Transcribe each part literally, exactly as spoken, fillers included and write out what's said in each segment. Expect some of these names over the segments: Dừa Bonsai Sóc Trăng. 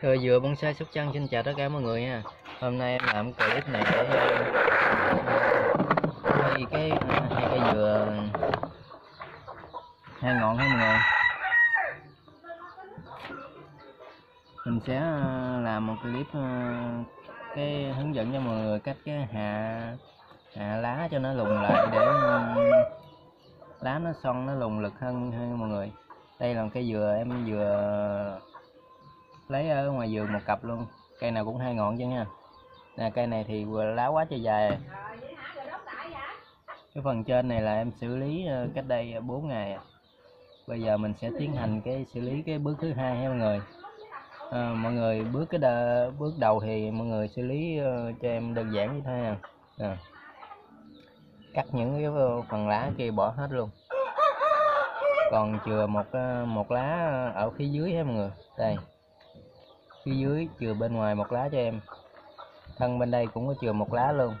Rồi Dừa Bonsai Sóc Trăng xin chào tất cả mọi người nha. Hôm nay em làm clip này để thay cái hai cây dừa hai ngọn hai ngọn. Mình sẽ làm một clip cái hướng dẫn cho mọi người cách cái hạ hạ lá cho nó lùng lại để lá nó xoăn nó lùng lực hơn hơn mọi người. Đây là cây dừa em vừa lấy ở ngoài vườn một cặp luôn, cây nào cũng hai ngọn chứ nha. Nè cây này thì vừa lá quá trời dài. Cái phần trên này là em xử lý cách đây bốn ngày. Bây giờ mình sẽ tiến hành cái xử lý cái bước thứ hai ha mọi người. À, mọi người bước cái đờ, bước đầu thì mọi người xử lý cho em đơn giản như thế nào. À, cắt những cái phần lá kia bỏ hết luôn. Còn chừa một một lá ở phía dưới ha mọi người. Đây. Phía dưới chừa bên ngoài một lá cho em, thân bên đây cũng có chừa một lá luôn,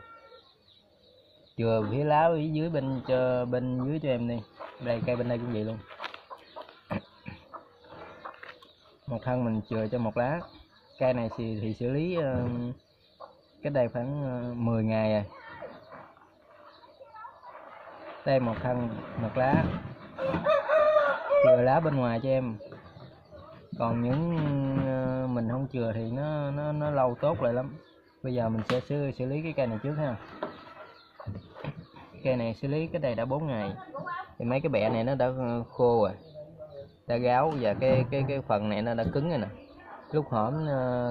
chừa phía lá phía dưới bên cho bên dưới cho em đi. Đây cây bên đây cũng vậy luôn, một thân mình chừa cho một lá. Cây này thì, thì xử lý uh, cách đây khoảng uh, mười ngày rồi. Đây một thân một lá, chừa lá bên ngoài cho em. Còn những mình không chừa thì nó nó nó lâu tốt lại lắm. Bây giờ mình sẽ xử, xử lý cái cây này trước ha. Cây này xử lý cái này đã bốn ngày thì mấy cái bẹ này nó đã khô rồi, đã gáo, và cái cái cái phần này nó đã cứng rồi nè. Lúc hổm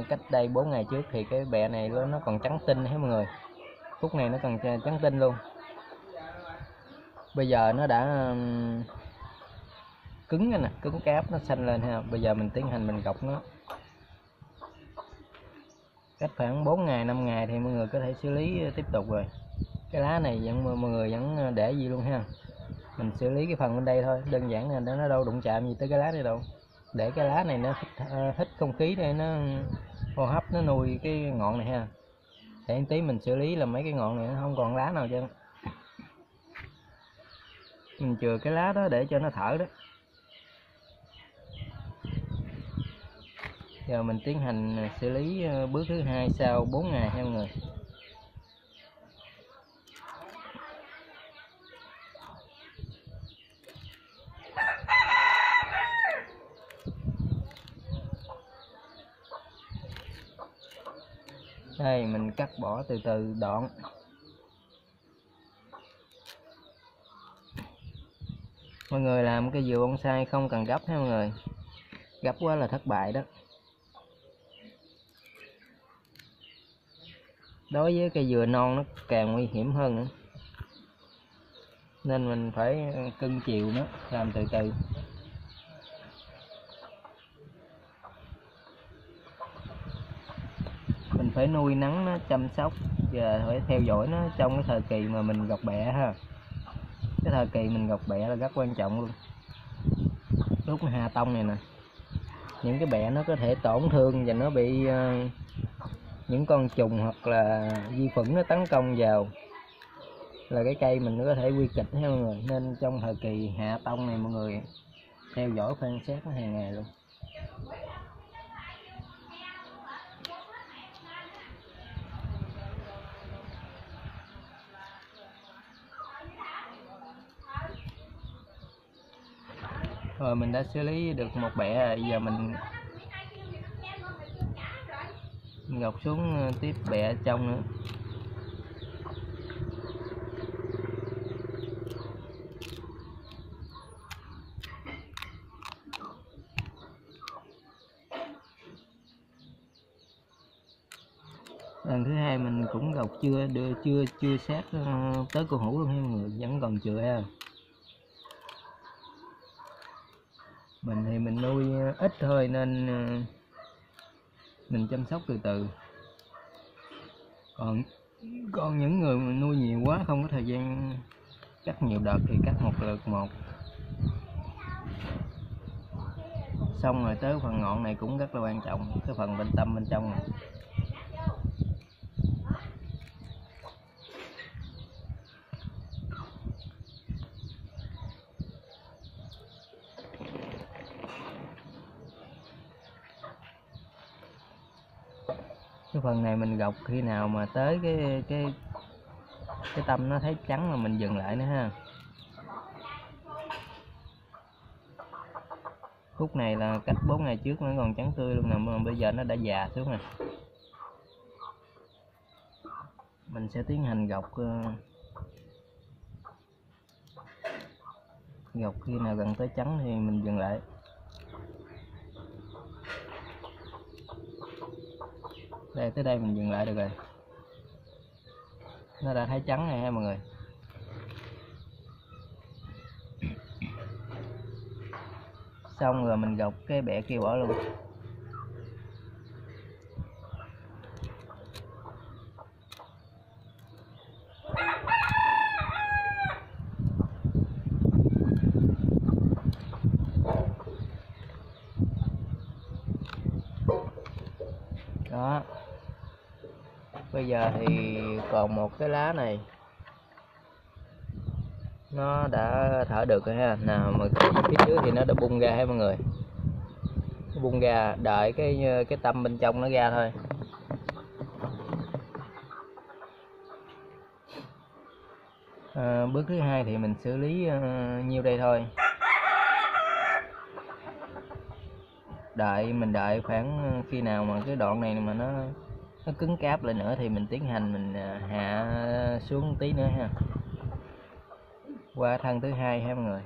cách đây bốn ngày trước thì cái bẹ này nó còn trắng tinh hết mọi người, lúc này nó còn trắng tinh luôn. Bây giờ nó đã cứng nè, cứng cáp, nó xanh lên ha. Bây giờ mình tiến hành mình gọt nó. Cách khoảng bốn ngày năm ngày thì mọi người có thể xử lý tiếp tục rồi. Cái lá này vẫn mọi người vẫn để gì luôn ha. Mình xử lý cái phần bên đây thôi, đơn giản là nó đâu đụng chạm gì tới cái lá này đâu. Để cái lá này nó hít, hít không khí đây, nó hô hấp nó nuôi cái ngọn này ha. Để tí mình xử lý là mấy cái ngọn này nó không còn lá nào chứ. Mình chừa cái lá đó để cho nó thở đó. Giờ mình tiến hành xử lý bước thứ hai sau bốn ngày ha mọi người. Đây mình cắt bỏ từ từ đoạn. Mọi người làm cái dừa bonsai không cần gấp ha mọi người. Gấp quá là thất bại đó. Đối với cây dừa non nó càng nguy hiểm hơn nữa, nên mình phải cưng chiều nó, làm từ từ. Mình phải nuôi nắng nó, chăm sóc và phải theo dõi nó trong cái thời kỳ mà mình gọt bẹ ha. Cái thời kỳ mình gọt bẹ là rất quan trọng luôn. Lúc hạ tông này nè, những cái bẹ nó có thể tổn thương và nó bị những con trùng hoặc là vi khuẩn nó tấn công vào là cái cây mình nó có thể nguy kịch ha mọi người. Nên trong thời kỳ hạ tông này mọi người theo dõi quan sát nó hàng ngày luôn. Rồi mình đã xử lý được một bẹ rồi, giờ mình gọt xuống tiếp bẹ trong nữa. Lần thứ hai mình cũng gọt chưa đưa chưa chưa sát tới cổ hủ luôn ha mọi người, vẫn còn chừa ha. Mình thì mình nuôi ít thôi nên mình chăm sóc từ từ. Còn còn những người mình nuôi nhiều quá không có thời gian cắt nhiều đợt thì cắt một lượt một. Xong rồi tới phần ngọn này cũng rất là quan trọng, cái phần bên tâm bên trong này. Cái phần này mình gọc khi nào mà tới cái cái cái tâm nó thấy trắng là mình dừng lại nữa ha. Khúc này là cách bốn ngày trước nó còn trắng tươi luôn nè, mà bây giờ nó đã già xuống rồi. Mình sẽ tiến hành gọc gọc khi nào gần tới trắng thì mình dừng lại. Đây, tới đây mình dừng lại được rồi. Nó đã thấy trắng này ha mọi người. Xong rồi mình gọc cái bẹ kia bỏ luôn. Đó. Bây giờ thì còn một cái lá này nó đã thở được rồi ha. Nào mà phía trước thì nó đã bung ra hết mọi người, nó bung ra, đợi cái cái tâm bên trong nó ra thôi. À, bước thứ hai thì mình xử lý uh, nhiêu đây thôi, đợi mình đợi khoảng khi nào mà cái đoạn này mà nó nó cứng cáp lại nữa thì mình tiến hành mình hạ xuống tí nữa ha, qua thân thứ hai ha mọi người.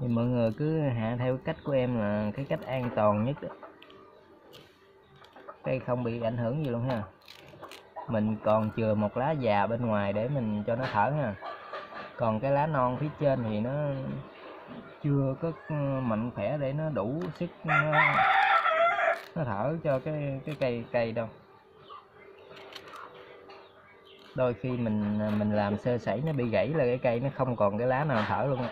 Thì mọi người cứ hạ theo cách của em là cái cách an toàn nhất đó. Cây không bị ảnh hưởng gì luôn ha. Mình còn chừa một lá già bên ngoài để mình cho nó thở ha. Còn cái lá non phía trên thì nó chưa có mạnh khỏe để nó đủ sức nó, nó thở cho cái cái cây cây đâu. Đôi khi mình mình làm sơ sẩy nó bị gãy là cái cây nó không còn cái lá nào thở luôn.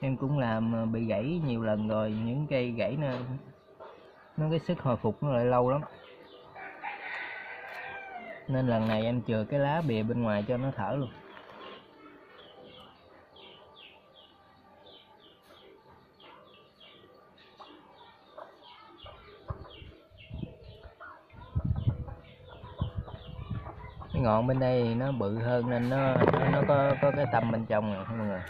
Em cũng làm bị gãy nhiều lần rồi, những cây gãy nó nó cái sức hồi phục nó lại lâu lắm. Nên lần này em chừa cái lá bìa bên ngoài cho nó thở luôn. Cái ngọn bên đây thì nó bự hơn nên nó nó, nó có có cái tâm bên trong rồi mọi người.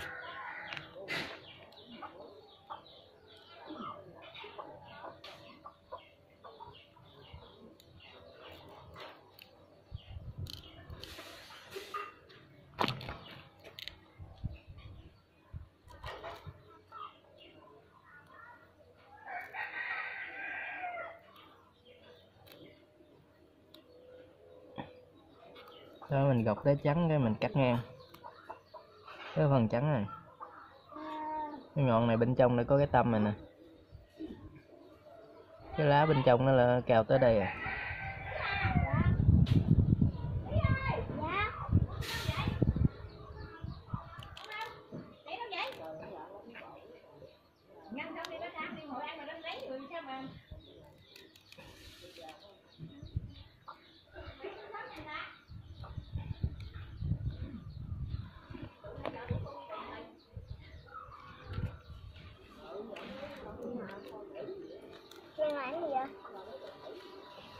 Đó, mình gọc tới trắng cái mình cắt ngang cái phần trắng này. Cái ngọn này bên trong nó có cái tâm này nè, cái lá bên trong nó là cào tới đây à.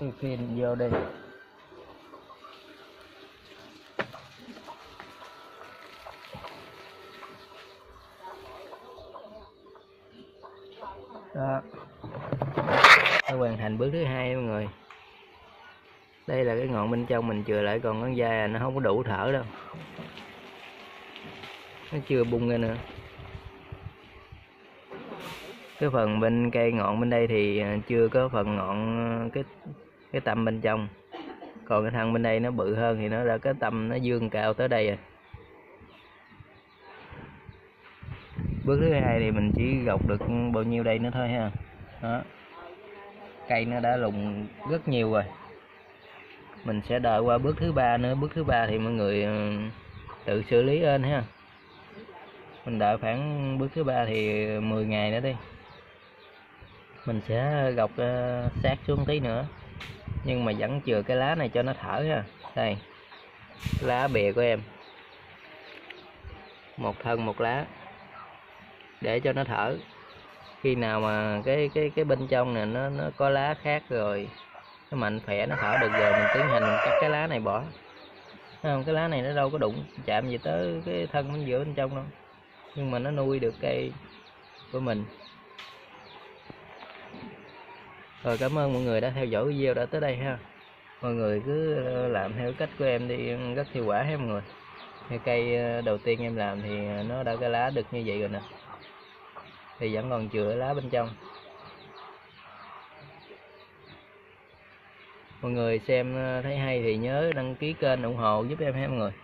Cái phim vô đây. Đó. Đã hoàn thành bước thứ hai mọi người. Đây là cái ngọn bên trong mình chừa lại, còn con da nó không có đủ thở đâu. Nó chưa bung ra nữa. Cái phần bên cây ngọn bên đây thì chưa có phần ngọn cái cái tâm bên trong, còn cái thân bên đây nó bự hơn thì nó đã cái tâm nó dương cao tới đây rồi. Bước thứ hai thì mình chỉ gọc được bao nhiêu đây nữa thôi ha. Đó, cây nó đã lùng rất nhiều rồi, mình sẽ đợi qua bước thứ ba nữa. Bước thứ ba thì mọi người tự xử lý lên ha. Mình đợi khoảng bước thứ ba thì mười ngày nữa đi, mình sẽ gọc uh, sát xuống tí nữa, nhưng mà vẫn chừa cái lá này cho nó thở ha. Đây, lá bìa của em một thân một lá để cho nó thở. Khi nào mà cái cái cái bên trong này nó nó có lá khác rồi, nó mạnh khỏe nó thở được rồi mình tiến hành mình cắt cái lá này bỏ. Thấy không, cái lá này nó đâu có đụng chạm gì tới cái thân bên giữa bên trong đâu, nhưng mà nó nuôi được cây của mình. Rồi, cảm ơn mọi người đã theo dõi video đã tới đây ha. Mọi người cứ làm theo cách của em đi, rất hiệu quả ha mọi người. Cái cây đầu tiên em làm thì nó đã có lá được như vậy rồi nè, thì vẫn còn chừa lá bên trong. Mọi người xem thấy hay thì nhớ đăng ký kênh ủng hộ giúp em ha mọi người.